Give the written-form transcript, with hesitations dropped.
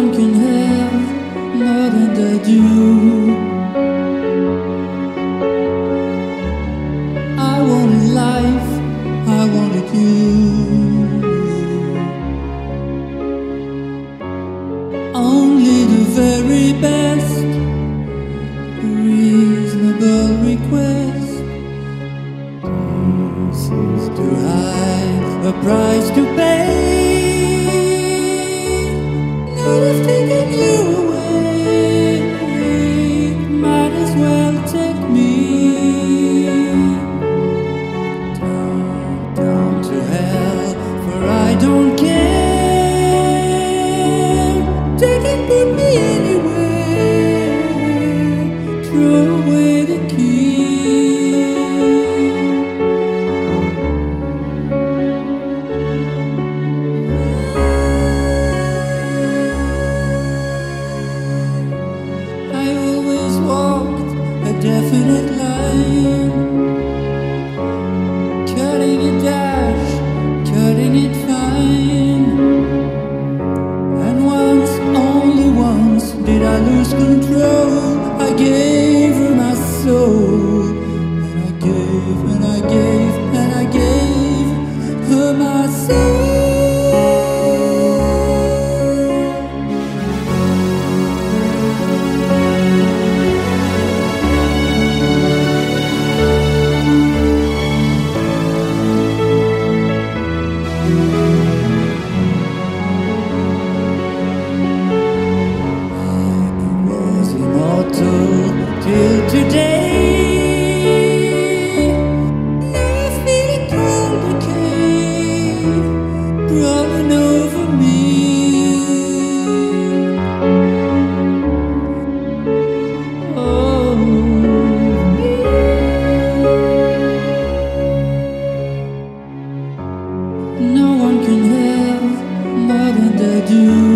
one can have more than they do. I wanted life, I wanted you. Only the very best, a reasonable request. This is too high a price to pay. I've taken you away, might as well take me down, down to hell, for I don't care. Take it from me anyway, throw away the key. Definite line, cutting it dash, cutting it fine. And once, only once, did I lose control. I gave her my soul, and I gave, and I gave, and I gave her my soul. Today, now I feel a cold decay rolling over me. Oh, no one can have more than they do.